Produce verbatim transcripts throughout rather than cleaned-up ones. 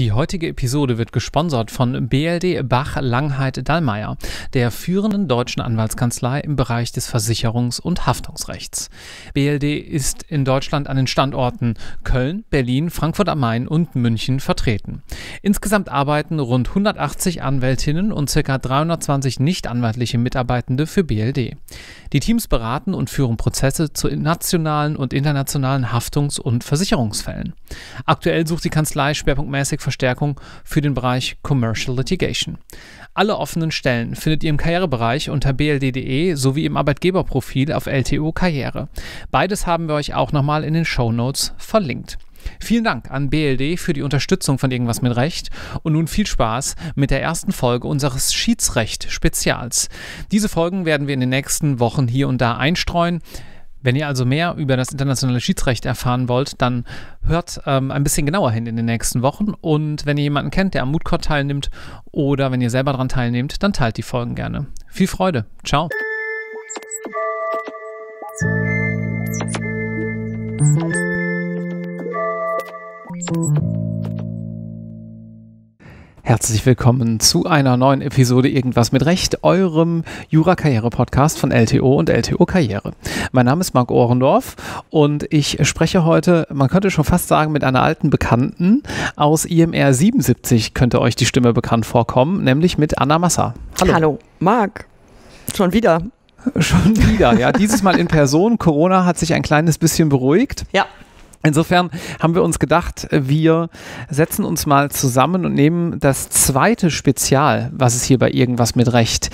Die heutige Episode wird gesponsert von B L D Bach-Langheit-Dallmeier, der führenden deutschen Anwaltskanzlei im Bereich des Versicherungs- und Haftungsrechts. B L D ist in Deutschland an den Standorten Köln, Berlin, Frankfurt am Main und München vertreten. Insgesamt arbeiten rund hundertachtzig Anwältinnen und ca. dreihundertzwanzig nicht-anwaltliche Mitarbeitende für B L D. Die Teams beraten und führen Prozesse zu nationalen und internationalen Haftungs- und Versicherungsfällen. Aktuell sucht die Kanzlei schwerpunktmäßig Verstärkung für den Bereich Commercial Litigation. Alle offenen Stellen findet ihr im Karrierebereich unter b l d punkt d e sowie im Arbeitgeberprofil auf L T O Karriere. Beides haben wir euch auch nochmal in den Shownotes verlinkt. Vielen Dank an B L D für die Unterstützung von Irgendwas mit Recht und nun viel Spaß mit der ersten Folge unseres Schiedsrecht-Spezials. Diese Folgen werden wir in den nächsten Wochen hier und da einstreuen. Wenn ihr also mehr über das internationale Schiedsrecht erfahren wollt, dann hört ähm, ein bisschen genauer hin in den nächsten Wochen. Und wenn ihr jemanden kennt, der am Moot-Court teilnimmt oder wenn ihr selber daran teilnehmt, dann teilt die Folgen gerne. Viel Freude. Ciao. Herzlich willkommen zu einer neuen Episode Irgendwas mit Recht, eurem Jura-Karriere-Podcast von L T O und L T O Karriere. Mein Name ist Marc Ohrendorf und ich spreche heute, man könnte schon fast sagen, mit einer alten Bekannten aus I M R siebenundsiebzig könnte euch die Stimme bekannt vorkommen, nämlich mit Anna Massa. Hallo. Hallo, Marc. Schon wieder. Schon wieder, ja. Dieses Mal in Person. Corona hat sich ein kleines bisschen beruhigt. Ja. Insofern haben wir uns gedacht, wir setzen uns mal zusammen und nehmen das zweite Spezial, was es hier bei Irgendwas mit Recht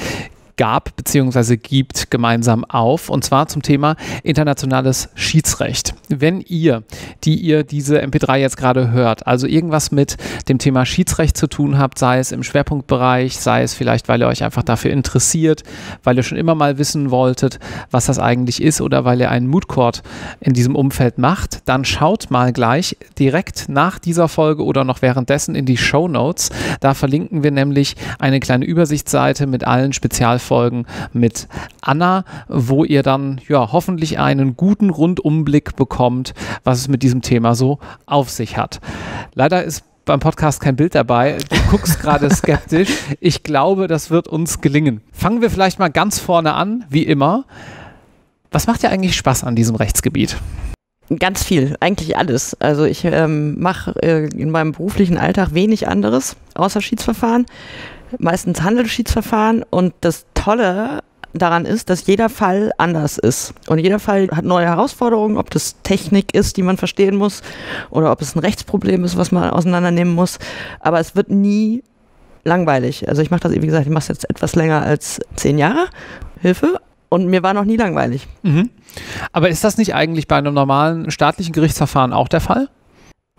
gab bzw. gibt, gemeinsam auf, und zwar zum Thema internationales Schiedsrecht. Wenn ihr, die ihr diese M P drei jetzt gerade hört, also irgendwas mit dem Thema Schiedsrecht zu tun habt, sei es im Schwerpunktbereich, sei es vielleicht, weil ihr euch einfach dafür interessiert, weil ihr schon immer mal wissen wolltet, was das eigentlich ist, oder weil ihr einen Moot-Court in diesem Umfeld macht, dann schaut mal gleich direkt nach dieser Folge oder noch währenddessen in die Shownotes. Da verlinken wir nämlich eine kleine Übersichtsseite mit allen Spezialfolgen Folgen mit Anna, wo ihr dann ja hoffentlich einen guten Rundumblick bekommt, was es mit diesem Thema so auf sich hat. Leider ist beim Podcast kein Bild dabei. Du guckst gerade skeptisch. Ich glaube, das wird uns gelingen. Fangen wir vielleicht mal ganz vorne an, wie immer. Was macht dir eigentlich Spaß an diesem Rechtsgebiet? Ganz viel, eigentlich alles. Also ich ähm, mache äh, in meinem beruflichen Alltag wenig anderes, außer Schiedsverfahren. Meistens Handelsschiedsverfahren, und das Tolle daran ist, dass jeder Fall anders ist. Und jeder Fall hat neue Herausforderungen, ob das Technik ist, die man verstehen muss, oder ob es ein Rechtsproblem ist, was man auseinandernehmen muss. Aber es wird nie langweilig. Also ich mache das, wie gesagt, ich mache es jetzt etwas länger als zehn Jahre. Hilfe. Und mir war noch nie langweilig. Mhm. Aber ist das nicht eigentlich bei einem normalen staatlichen Gerichtsverfahren auch der Fall?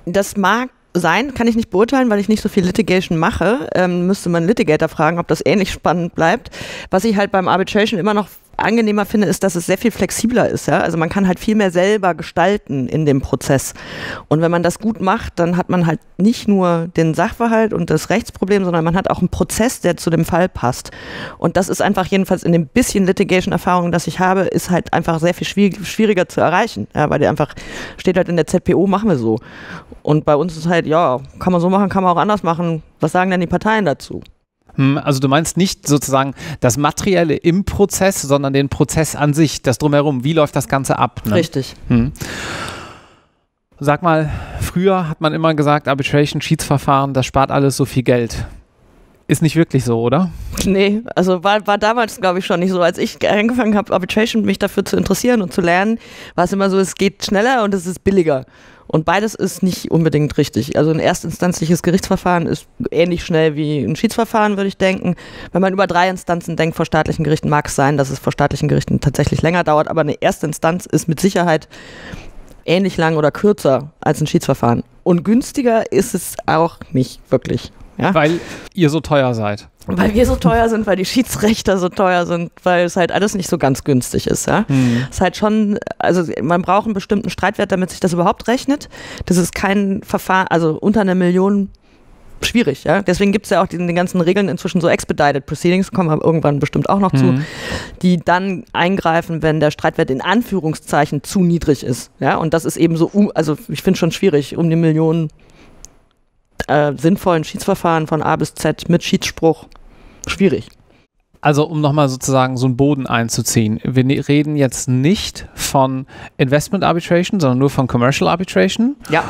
Das mag sein, kann ich nicht beurteilen, weil ich nicht so viel Litigation mache. Ähm, müsste man Litigator fragen, ob das ähnlich spannend bleibt. Was ich halt beim Arbitration immer noch angenehmer finde, ist, dass es sehr viel flexibler ist. Ja? Also man kann halt viel mehr selber gestalten in dem Prozess. Und wenn man das gut macht, dann hat man halt nicht nur den Sachverhalt und das Rechtsproblem, sondern man hat auch einen Prozess, der zu dem Fall passt. Und das ist einfach, jedenfalls in dem bisschen Litigation-Erfahrung, das ich habe, ist halt einfach sehr viel schwieriger zu erreichen. Ja? Weil der einfach steht halt in der Z P O, machen wir so. Und bei uns ist halt, ja, kann man so machen, kann man auch anders machen. Was sagen denn die Parteien dazu? Also du meinst nicht sozusagen das Materielle im Prozess, sondern den Prozess an sich, das Drumherum. Wie läuft das Ganze ab? Ne? Richtig. Hm. Sag mal, früher hat man immer gesagt, Arbitration, Schiedsverfahren, das spart alles so viel Geld. Ist nicht wirklich so, oder? Nee, also war, war damals, glaube ich, schon nicht so. Als ich angefangen habe, Arbitration, mich dafür zu interessieren und zu lernen, war es immer so, es geht schneller und es ist billiger. Und beides ist nicht unbedingt richtig. Also ein erstinstanzliches Gerichtsverfahren ist ähnlich schnell wie ein Schiedsverfahren, würde ich denken. Wenn man über drei Instanzen denkt, vor staatlichen Gerichten, mag es sein, dass es vor staatlichen Gerichten tatsächlich länger dauert, aber eine erste Instanz ist mit Sicherheit ähnlich lang oder kürzer als ein Schiedsverfahren. Und günstiger ist es auch nicht wirklich. Ja? Weil ihr so teuer seid. Weil wir so teuer sind, weil die Schiedsrichter so teuer sind, weil es halt alles nicht so ganz günstig ist. Ja? Mhm. Es ist halt schon, also man braucht einen bestimmten Streitwert, damit sich das überhaupt rechnet. Das ist kein Verfahren, also unter einer Million schwierig. Ja? Deswegen gibt es ja auch den, den ganzen Regeln inzwischen, so Expedited Proceedings, kommen wir irgendwann bestimmt auch noch mhm. zu, die dann eingreifen, wenn der Streitwert in Anführungszeichen zu niedrig ist. Ja? Und das ist eben so, also ich finde es schon schwierig, um die Millionen äh, sinnvollen Schiedsverfahren von A bis Z mit Schiedsspruch schwierig. Also um nochmal sozusagen so einen Boden einzuziehen, wir reden jetzt nicht von Investment Arbitration, sondern nur von Commercial Arbitration. Ja.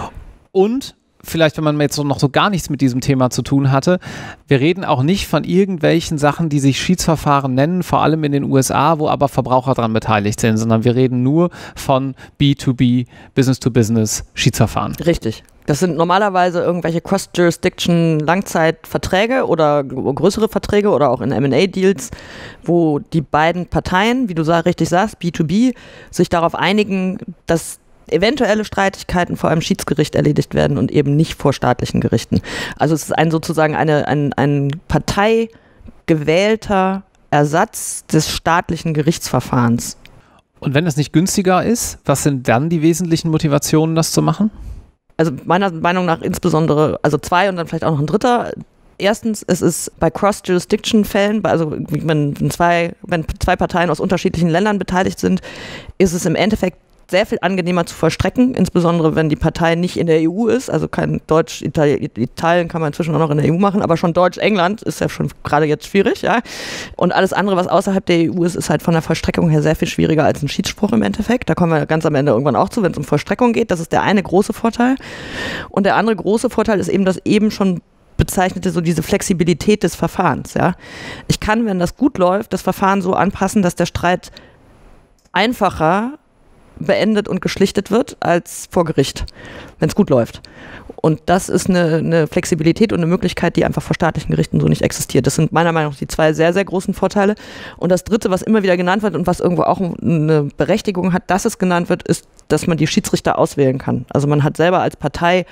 Und vielleicht, wenn man jetzt so noch so gar nichts mit diesem Thema zu tun hatte, wir reden auch nicht von irgendwelchen Sachen, die sich Schiedsverfahren nennen, vor allem in den U S A, wo aber Verbraucher dran beteiligt sind, sondern wir reden nur von B to B, Business-to-Business Schiedsverfahren. Richtig. Das sind normalerweise irgendwelche Cross-Jurisdiction-Langzeitverträge oder größere Verträge oder auch in M and A-Deals, wo die beiden Parteien, wie du richtig sagst, B to B, sich darauf einigen, dass eventuelle Streitigkeiten vor einem Schiedsgericht erledigt werden und eben nicht vor staatlichen Gerichten. Also es ist ein sozusagen eine, ein, ein parteigewählter Ersatz des staatlichen Gerichtsverfahrens. Und wenn das nicht günstiger ist, was sind dann die wesentlichen Motivationen, das zu machen? Also meiner Meinung nach insbesondere, also zwei und dann vielleicht auch noch ein dritter. Erstens, es ist bei Cross-Jurisdiction-Fällen, also wenn zwei, wenn zwei Parteien aus unterschiedlichen Ländern beteiligt sind, ist es im Endeffekt sehr viel angenehmer zu vollstrecken, insbesondere wenn die Partei nicht in der E U ist, also kein Deutsch, Italien, Italien kann man inzwischen auch noch in der E U machen, aber schon Deutsch, England ist ja schon gerade jetzt schwierig, ja. Und alles andere, was außerhalb der E U ist, ist halt von der Vollstreckung her sehr viel schwieriger als ein Schiedsspruch im Endeffekt. Da kommen wir ganz am Ende irgendwann auch zu, wenn es um Vollstreckung geht. Das ist der eine große Vorteil. Und der andere große Vorteil ist eben, dass eben schon bezeichnete so diese Flexibilität des Verfahrens, ja. Ich kann, wenn das gut läuft, das Verfahren so anpassen, dass der Streit einfacher beendet und geschlichtet wird als vor Gericht, wenn es gut läuft. Und das ist eine, eine Flexibilität und eine Möglichkeit, die einfach vor staatlichen Gerichten so nicht existiert. Das sind meiner Meinung nach die zwei sehr, sehr großen Vorteile. Und das Dritte, was immer wieder genannt wird und was irgendwo auch eine Berechtigung hat, dass es genannt wird, ist, dass man die Schiedsrichter auswählen kann. Also man hat selber als Partei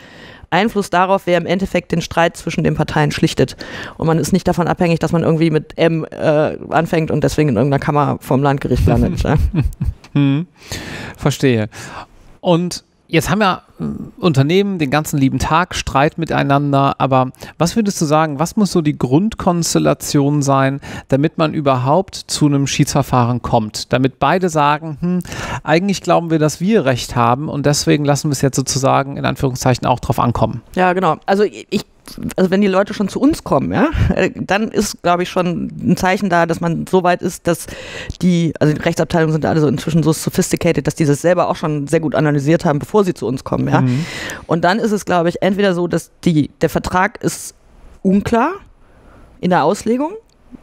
Einfluss darauf, wer im Endeffekt den Streit zwischen den Parteien schlichtet. Und man ist nicht davon abhängig, dass man irgendwie mit M äh, anfängt und deswegen in irgendeiner Kammer vom Landgericht landet. Ja. Hm, verstehe. Und jetzt haben ja Unternehmen den ganzen lieben Tag Streit miteinander, aber was würdest du sagen, was muss so die Grundkonstellation sein, damit man überhaupt zu einem Schiedsverfahren kommt? Damit beide sagen, hm, eigentlich glauben wir, dass wir Recht haben und deswegen lassen wir es jetzt sozusagen in Anführungszeichen auch drauf ankommen. Ja, genau. Also ich Also wenn die Leute schon zu uns kommen, ja, dann ist, glaube ich, schon ein Zeichen da, dass man so weit ist, dass die, also die Rechtsabteilungen sind alle so inzwischen so sophisticated, dass die das selber auch schon sehr gut analysiert haben, bevor sie zu uns kommen, ja. Mhm. Und dann ist es, glaube ich, entweder so, dass die, der Vertrag ist unklar in der Auslegung,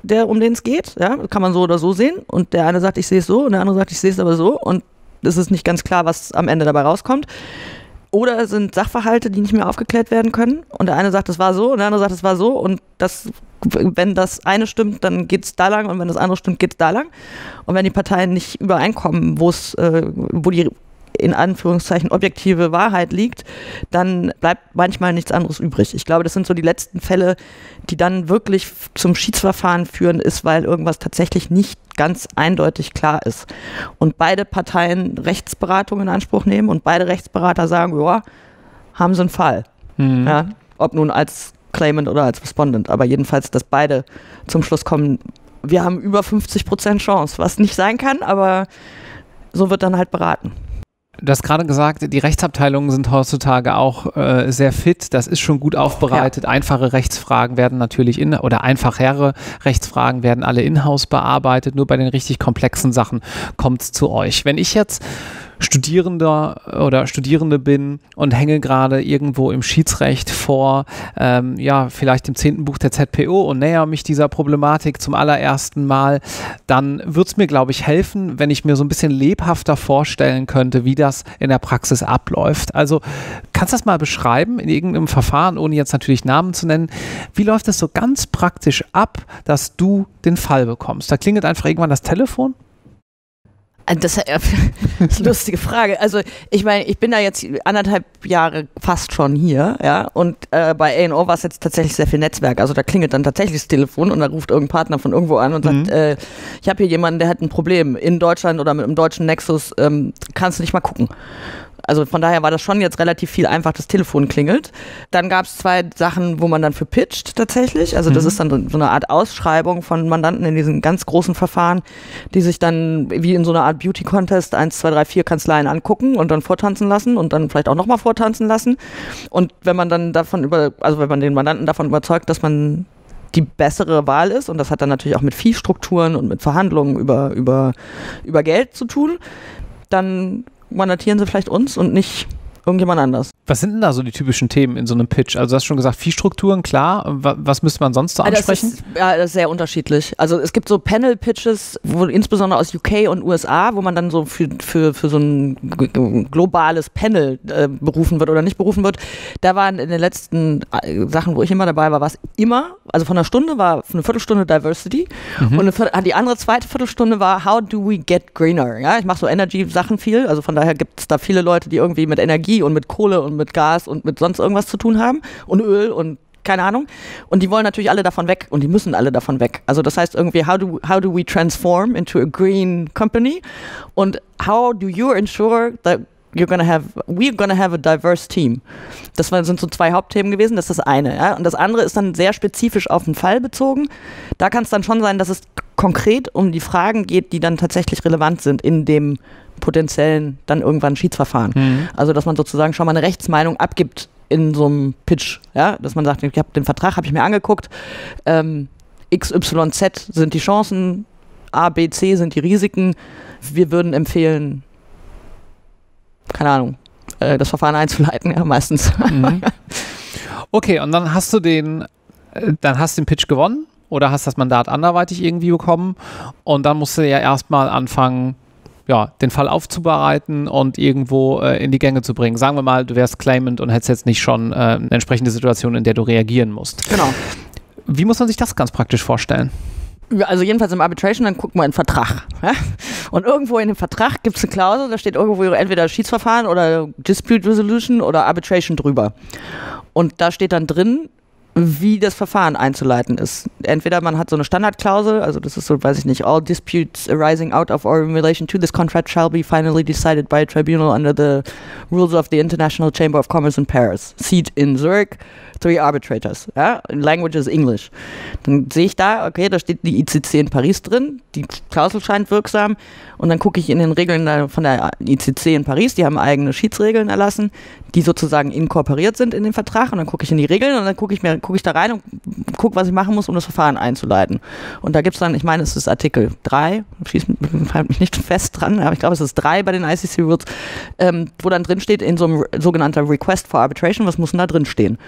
der, um den es geht, ja, kann man so oder so sehen und der eine sagt, ich sehe es so und der andere sagt, ich sehe es aber so und es ist nicht ganz klar, was am Ende dabei rauskommt. Oder sind Sachverhalte, die nicht mehr aufgeklärt werden können und der eine sagt, das war so und der andere sagt, das war so und das, wenn das eine stimmt, dann geht es da lang und wenn das andere stimmt, geht es da lang und wenn die Parteien nicht übereinkommen, wo es, äh, wo die in Anführungszeichen objektive Wahrheit liegt, dann bleibt manchmal nichts anderes übrig. Ich glaube, das sind so die letzten Fälle, die dann wirklich zum Schiedsverfahren führen ist, weil irgendwas tatsächlich nicht ganz eindeutig klar ist. Und beide Parteien Rechtsberatung in Anspruch nehmen und beide Rechtsberater sagen, ja, haben sie einen Fall. Mhm. Ja, ob nun als Claimant oder als Respondent, aber jedenfalls, dass beide zum Schluss kommen, wir haben über fünfzig Prozent Chance, was nicht sein kann, aber so wird dann halt beraten. Du hast gerade gesagt, die Rechtsabteilungen sind heutzutage auch äh, sehr fit. Das ist schon gut aufbereitet. Ja. Einfache Rechtsfragen werden natürlich in oder einfachere Rechtsfragen werden alle in-house bearbeitet. Nur bei den richtig komplexen Sachen kommt es zu euch. Wenn ich jetzt Studierender oder Studierende bin und hänge gerade irgendwo im Schiedsrecht vor, ähm, ja, vielleicht im zehnten Buch der Z P O und näher mich dieser Problematik zum allerersten Mal, dann würde es mir, glaube ich, helfen, wenn ich mir so ein bisschen lebhafter vorstellen könnte, wie das in der Praxis abläuft. Also kannst du das mal beschreiben in irgendeinem Verfahren, ohne jetzt natürlich Namen zu nennen, wie läuft das so ganz praktisch ab, dass du den Fall bekommst? Da klingelt einfach irgendwann das Telefon? Das ist eine lustige Frage. Also ich meine, ich bin da jetzt anderthalb Jahre fast schon hier, ja, und äh, bei A und O war es jetzt tatsächlich sehr viel Netzwerk. Also da klingelt dann tatsächlich das Telefon und da ruft irgendein Partner von irgendwo an und mhm. sagt, äh, ich habe hier jemanden, der hat ein Problem in Deutschland oder mit einem deutschen Nexus, ähm, kannst du nicht mal gucken. Also von daher war das schon jetzt relativ viel einfach, das Telefon klingelt. Dann gab es zwei Sachen, wo man dann für pitcht tatsächlich. Also das mhm. ist dann so eine Art Ausschreibung von Mandanten in diesen ganz großen Verfahren, die sich dann wie in so einer Art Beauty-Contest eins, zwei, drei, vier Kanzleien angucken und dann vortanzen lassen und dann vielleicht auch nochmal vortanzen lassen. Und wenn man dann davon über, also wenn man den Mandanten davon überzeugt, dass man die bessere Wahl ist, und das hat dann natürlich auch mit Fee-Strukturen und mit Verhandlungen über, über, über Geld zu tun, dann mandatieren sie vielleicht uns und nicht irgendjemand anders. Was sind denn da so die typischen Themen in so einem Pitch? Also du hast schon gesagt, Fee-Strukturen, klar. Was müsste man sonst so ansprechen? Das ist, ja, das ist sehr unterschiedlich. Also es gibt so Panel-Pitches, wo insbesondere aus U K und U S A, wo man dann so für, für, für so ein globales Panel äh, berufen wird oder nicht berufen wird. Da waren in den letzten Sachen, wo ich immer dabei war, war es immer, also von einer Stunde war eine Viertelstunde Diversity mhm. und eine, die andere zweite Viertelstunde war How do we get greener? Ja, ich mache so Energy-Sachen viel, also von daher gibt es da viele Leute, die irgendwie mit Energie und mit Kohle und mit Gas und mit sonst irgendwas zu tun haben und Öl und keine Ahnung. Und die wollen natürlich alle davon weg und die müssen alle davon weg. Also das heißt irgendwie, how do, how do we transform into a green company? Und how do you ensure that you're gonna have, we're gonna have a diverse team? Das sind so zwei Hauptthemen gewesen, das ist das eine. Ja? Und das andere ist dann sehr spezifisch auf den Fall bezogen. Da kann es dann schon sein, dass es konkret um die Fragen geht, die dann tatsächlich relevant sind in dem potenziellen dann irgendwann Schiedsverfahren. Mhm. Also dass man sozusagen schon mal eine Rechtsmeinung abgibt in so einem Pitch, ja, dass man sagt, ich habe den Vertrag, habe ich mir angeguckt, ähm, X Y Z sind die Chancen, A, B, C sind die Risiken. Wir würden empfehlen, keine Ahnung, äh, das Verfahren einzuleiten, ja, meistens. Mhm. Okay, und dann hast du den, dann hast du den Pitch gewonnen oder hast das Mandat anderweitig irgendwie bekommen und dann musst du ja erstmal anfangen, ja, den Fall aufzubereiten und irgendwo äh, in die Gänge zu bringen. Sagen wir mal, du wärst Claimant und hättest jetzt nicht schon äh, eine entsprechende Situation, in der du reagieren musst. Genau. Wie muss man sich das ganz praktisch vorstellen? Also jedenfalls im Arbitration, dann gucken wir einen Vertrag. Ja? Und irgendwo in dem Vertrag gibt es eine Klausel, da steht irgendwo entweder Schiedsverfahren oder Dispute Resolution oder Arbitration drüber. Und da steht dann drin, wie das Verfahren einzuleiten ist. Entweder man hat so eine Standardklausel, also das ist so, weiß ich nicht, all disputes arising out of or in relation to this contract shall be finally decided by a tribunal under the rules of the International Chamber of Commerce in Paris. Seat in Zurich, three arbitrators. Ja? Language is English. Dann sehe ich da, okay, da steht die I C C in Paris drin, die Klausel scheint wirksam und dann gucke ich in den Regeln von der I C C in Paris, die haben eigene Schiedsregeln erlassen, die sozusagen inkorporiert sind in den Vertrag und dann gucke ich in die Regeln und dann gucke ich mir gucke ich da rein und gucke, was ich machen muss, um das Verfahren einzuleiten. Und da gibt es dann, ich meine, es ist Artikel drei, schieß mich nicht fest dran, aber ich glaube, es ist drei bei den I C C Rules, ähm, wo dann drin steht, in so einem sogenannten Request for Arbitration, was muss denn da drin stehen?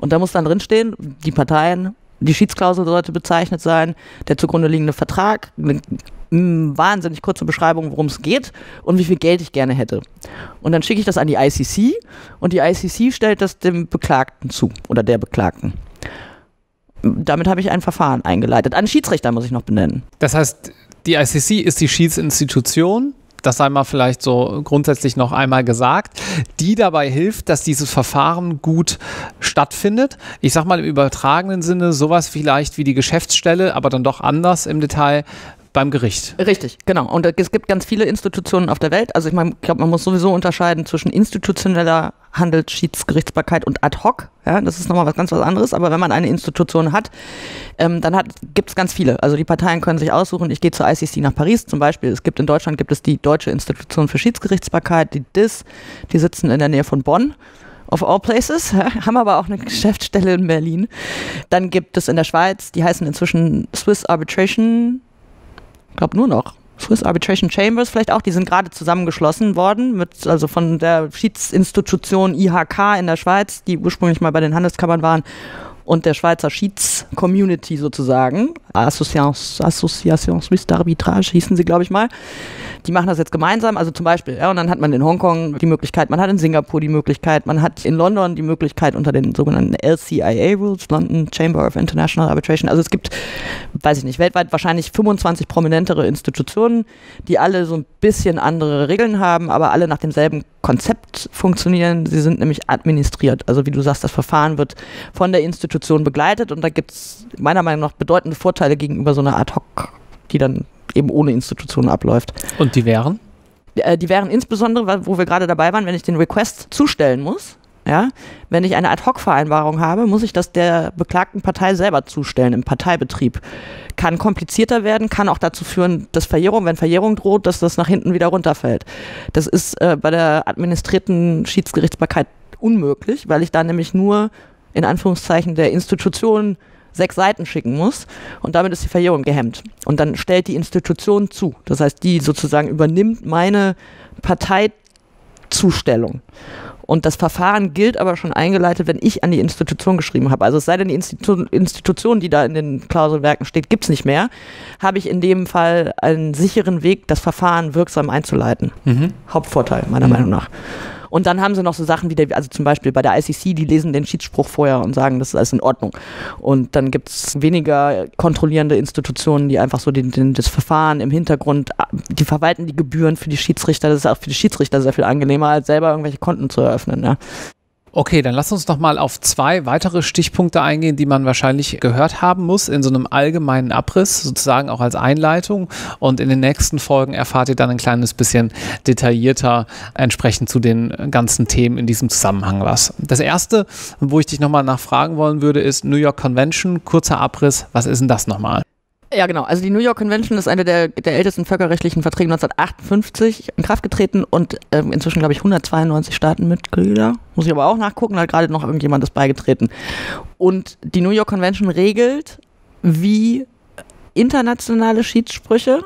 Und da muss dann drin stehen, die Parteien, die Schiedsklausel sollte bezeichnet sein, der zugrunde liegende Vertrag, eine wahnsinnig kurze Beschreibung, worum es geht und wie viel Geld ich gerne hätte. Und dann schicke ich das an die I C C und die I C C stellt das dem Beklagten zu oder der Beklagten. Damit habe ich ein Verfahren eingeleitet. Einen Schiedsrichter muss ich noch benennen. Das heißt, die I C C ist die Schiedsinstitution, das einmal vielleicht so grundsätzlich noch einmal gesagt, die dabei hilft, dass dieses Verfahren gut stattfindet. Ich sag mal im übertragenen Sinne, sowas vielleicht wie die Geschäftsstelle, aber dann doch anders im Detail beim Gericht. Richtig, genau. Und es gibt ganz viele Institutionen auf der Welt. Also ich meine, ich glaube, man muss sowieso unterscheiden zwischen institutioneller Handelsschiedsgerichtsbarkeit und ad hoc. Ja, das ist nochmal was ganz was anderes, aber wenn man eine Institution hat, ähm, dann hat, gibt es ganz viele. Also die Parteien können sich aussuchen, ich gehe zur I C C nach Paris zum Beispiel. Es gibt in Deutschland gibt es die Deutsche Institution für Schiedsgerichtsbarkeit, die D I S, die sitzen in der Nähe von Bonn. Of all places, haben aber auch eine Geschäftsstelle in Berlin. Dann gibt es in der Schweiz, die heißen inzwischen Swiss Arbitration, ich glaube nur noch. Swiss Arbitration Chambers vielleicht auch, die sind gerade zusammengeschlossen worden, mit, also von der Schiedsinstitution I H K in der Schweiz, die ursprünglich mal bei den Handelskammern waren, und der Schweizer Schieds-Community sozusagen, Association Suisse d'Arbitrage hießen sie, glaube ich mal, die machen das jetzt gemeinsam, also zum Beispiel, ja, und dann hat man in Hongkong die Möglichkeit, man hat in Singapur die Möglichkeit, man hat in London die Möglichkeit unter den sogenannten L C I A Rules, London Chamber of International Arbitration, also es gibt, weiß ich nicht, weltweit wahrscheinlich fünfundzwanzig prominentere Institutionen, die alle so ein bisschen andere Regeln haben, aber alle nach demselben Konzept funktionieren, sie sind nämlich administriert, also wie du sagst, das Verfahren wird von der Institution begleitet und da gibt es meiner Meinung nach bedeutende Vorteile gegenüber so einer Ad-Hoc, die dann eben ohne Institutionen abläuft. Und die wären? Äh, die wären insbesondere, wo wir gerade dabei waren, wenn ich den Request zustellen muss. Ja, wenn ich eine Ad-Hoc-Vereinbarung habe, muss ich das der beklagten Partei selber zustellen im Parteibetrieb. Kann komplizierter werden, kann auch dazu führen, dass Verjährung, wenn Verjährung droht, dass das nach hinten wieder runterfällt. Das ist äh, bei der administrierten Schiedsgerichtsbarkeit unmöglich, weil ich da nämlich nur in Anführungszeichen der Institution sechs Seiten schicken muss und damit ist die Verjährung gehemmt. Und dann stellt die Institution zu. Das heißt, die sozusagen übernimmt meine Parteizustellung. Und das Verfahren gilt aber schon eingeleitet, wenn ich an die Institution geschrieben habe. Also es sei denn, die Institu Institution, die da in den Klauselwerken steht, gibt es nicht mehr, habe ich in dem Fall einen sicheren Weg, das Verfahren wirksam einzuleiten. Mhm. Hauptvorteil, meiner mhm. Meinung nach. Und dann haben sie noch so Sachen wie, der, also zum Beispiel bei der I C C, die lesen den Schiedsspruch vorher und sagen, das ist alles in Ordnung. Und dann gibt es weniger kontrollierende Institutionen, die einfach so den, den, das Verfahren im Hintergrund, die verwalten die Gebühren für die Schiedsrichter. Das ist auch für die Schiedsrichter sehr viel angenehmer, als selber irgendwelche Konten zu eröffnen. Ja. Okay, dann lass uns noch mal auf zwei weitere Stichpunkte eingehen, die man wahrscheinlich gehört haben muss in so einem allgemeinen Abriss, sozusagen auch als Einleitung. Und in den nächsten Folgen erfahrt ihr dann ein kleines bisschen detaillierter entsprechend zu den ganzen Themen in diesem Zusammenhang was. Das erste, wo ich dich noch mal nachfragen wollen würde, ist New York Convention. Kurzer Abriss, was ist denn das nochmal? Ja, genau. Also die New York Convention ist eine der, der ältesten völkerrechtlichen Verträge, neunzehnhundertachtundfünfzig in Kraft getreten und ähm, inzwischen, glaube ich, hundertzweiundneunzig Staatenmitglieder. Muss ich aber auch nachgucken, da hat gerade noch irgendjemand das beigetreten. Und die New York Convention regelt, wie internationale Schiedssprüche,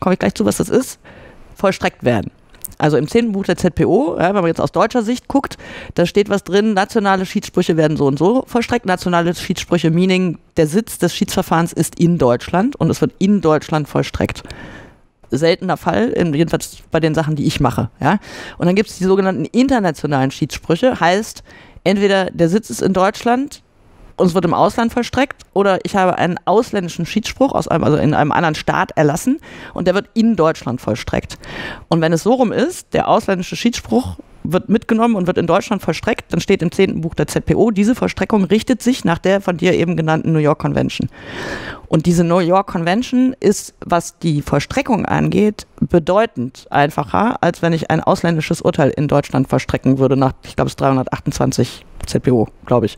komme ich gleich zu, was das ist, vollstreckt werden. Also im zehnten Buch der Z P O, ja, wenn man jetzt aus deutscher Sicht guckt, da steht was drin, nationale Schiedssprüche werden so und so vollstreckt. Nationale Schiedssprüche, meaning der Sitz des Schiedsverfahrens ist in Deutschland und es wird in Deutschland vollstreckt. Seltener Fall, jedenfalls bei den Sachen, die ich mache. Ja. Und dann gibt es die sogenannten internationalen Schiedssprüche, heißt entweder der Sitz ist in Deutschland und es wird im Ausland vollstreckt oder ich habe einen ausländischen Schiedsspruch aus einem, also in einem anderen Staat erlassen und der wird in Deutschland vollstreckt. Und wenn es so rum ist, der ausländische Schiedsspruch wird mitgenommen und wird in Deutschland vollstreckt, dann steht im zehnten Buch der Z P O, diese Vollstreckung richtet sich nach der von dir eben genannten New York Convention. Und diese New York Convention ist, was die Vollstreckung angeht, bedeutend einfacher, als wenn ich ein ausländisches Urteil in Deutschland vollstrecken würde nach, ich glaube, es dreihundertachtundzwanzig Z P O, glaube ich.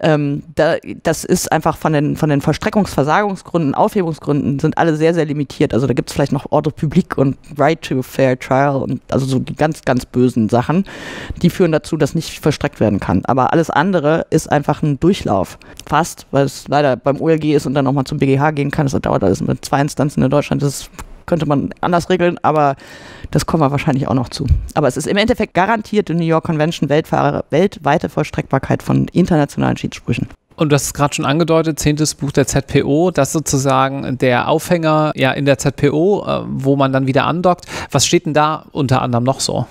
Ähm, da, das ist einfach von den, von den Vollstreckungsversagungsgründen, Aufhebungsgründen sind alle sehr, sehr limitiert. Also da gibt es vielleicht noch Ordre Public und Right to Fair Trial und also so die ganz, ganz bösen Sachen, die führen dazu, dass nicht verstreckt werden kann. Aber alles andere ist einfach ein Durchlauf. Fast, weil es leider beim O L G ist und dann nochmal zum B G H gehen kann. Das dauert alles mit zwei Instanzen in Deutschland. Das könnte man anders regeln, aber das kommen wir wahrscheinlich auch noch zu. Aber es ist im Endeffekt garantiert in New York Convention weltweite Vollstreckbarkeit von internationalen Schiedssprüchen. Und du hast es gerade schon angedeutet, zehntes Buch der Z P O, das ist sozusagen der Aufhänger ja, in der Z P O, wo man dann wieder andockt. Was steht denn da unter anderem noch so?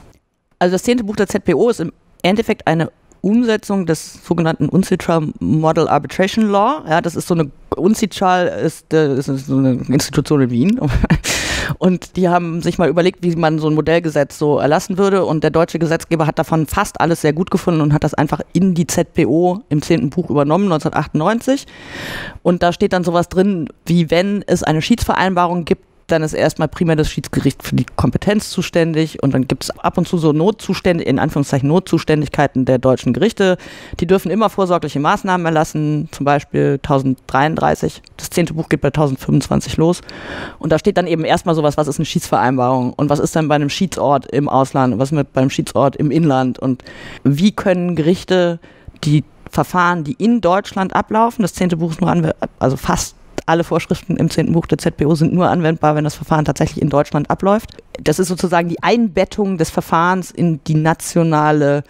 Also das zehnte Buch der Z P O ist im Endeffekt eine Umsetzung des sogenannten UNCITRAL Model Arbitration Law. Ja, das ist so eine, UNCITRAL ist, ist so eine Institution in Wien. Und die haben sich mal überlegt, wie man so ein Modellgesetz so erlassen würde. Und der deutsche Gesetzgeber hat davon fast alles sehr gut gefunden und hat das einfach in die Z P O im zehnten Buch übernommen, neunzehnhundertachtundneunzig. Und da steht dann sowas drin, wie wenn es eine Schiedsvereinbarung gibt, dann ist erstmal primär das Schiedsgericht für die Kompetenz zuständig und dann gibt es ab und zu so Notzustände, in Anführungszeichen Notzuständigkeiten der deutschen Gerichte. Die dürfen immer vorsorgliche Maßnahmen erlassen, zum Beispiel tausenddreiunddreißig. Das zehnte Buch geht bei tausendfünfundzwanzig los. Und da steht dann eben erstmal sowas, was ist eine Schiedsvereinbarung und was ist dann bei einem Schiedsort im Ausland und was ist mit beim Schiedsort im Inland und wie können Gerichte die Verfahren, die in Deutschland ablaufen, das zehnte Buch ist nur an, also fast alle Vorschriften im zehnten Buch der Z P O sind nur anwendbar, wenn das Verfahren tatsächlich in Deutschland abläuft. Das ist sozusagen die Einbettung des Verfahrens in die nationale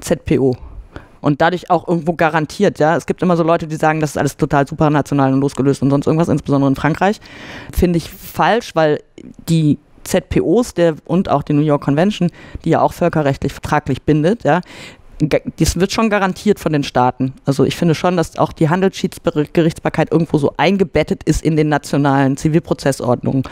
Z P O. Und dadurch auch irgendwo garantiert, ja. Es gibt immer so Leute, die sagen, das ist alles total supranational und losgelöst und sonst irgendwas, insbesondere in Frankreich. Finde ich falsch, weil die Z P Os der, und auch die New York Convention, die ja auch völkerrechtlich vertraglich bindet, ja, das wird schon garantiert von den Staaten. Also ich finde schon, dass auch die Handelsschiedsgerichtsbarkeit irgendwo so eingebettet ist in den nationalen Zivilprozessordnungen.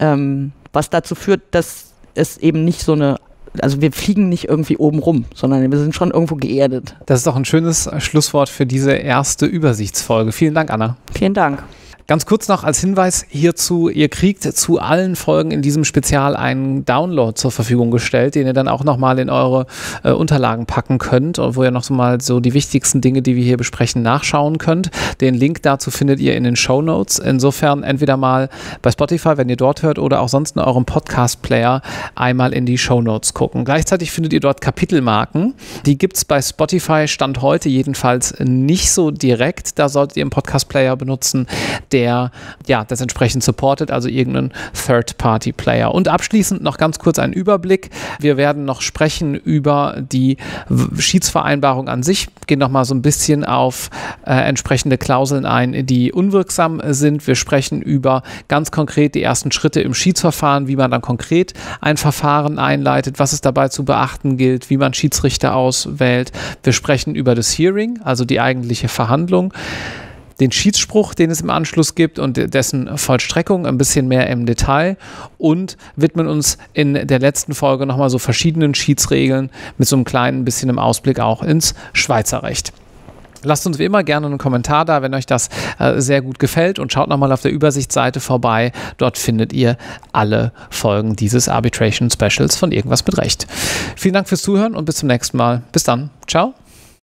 Ähm, was dazu führt, dass es eben nicht so eine, also wir fliegen nicht irgendwie oben rum, sondern wir sind schon irgendwo geerdet. Das ist doch ein schönes Schlusswort für diese erste Übersichtsfolge. Vielen Dank, Anna. Vielen Dank. Ganz kurz noch als Hinweis hierzu, ihr kriegt zu allen Folgen in diesem Spezial einen Download zur Verfügung gestellt, den ihr dann auch nochmal in eure äh, Unterlagen packen könnt und wo ihr nochmal so die wichtigsten Dinge, die wir hier besprechen, nachschauen könnt. Den Link dazu findet ihr in den Shownotes. Insofern entweder mal bei Spotify, wenn ihr dort hört, oder auch sonst in eurem Podcast-Player einmal in die Shownotes gucken. Gleichzeitig findet ihr dort Kapitelmarken. Die gibt es bei Spotify Stand heute jedenfalls nicht so direkt. Da solltet ihr einen Podcast-Player benutzen, der ja das entsprechend supportet, also irgendeinen Third-Party-Player. Und abschließend noch ganz kurz ein Überblick. Wir werden noch sprechen über die Schiedsvereinbarung an sich. Gehen noch mal so ein bisschen auf äh, entsprechende Klauseln ein, die unwirksam sind. Wir sprechen über ganz konkret die ersten Schritte im Schiedsverfahren, wie man dann konkret ein Verfahren einleitet, was es dabei zu beachten gilt, wie man Schiedsrichter auswählt. Wir sprechen über das Hearing, also die eigentliche Verhandlung, den Schiedsspruch, den es im Anschluss gibt und dessen Vollstreckung, ein bisschen mehr im Detail, und widmen uns in der letzten Folge nochmal so verschiedenen Schiedsregeln mit so einem kleinen bisschen im Ausblick auch ins Schweizer Recht. Lasst uns wie immer gerne einen Kommentar da, wenn euch das äh, sehr gut gefällt, und schaut nochmal auf der Übersichtsseite vorbei. Dort findet ihr alle Folgen dieses Arbitration Specials von Irgendwas mit Recht. Vielen Dank fürs Zuhören und bis zum nächsten Mal. Bis dann. Ciao.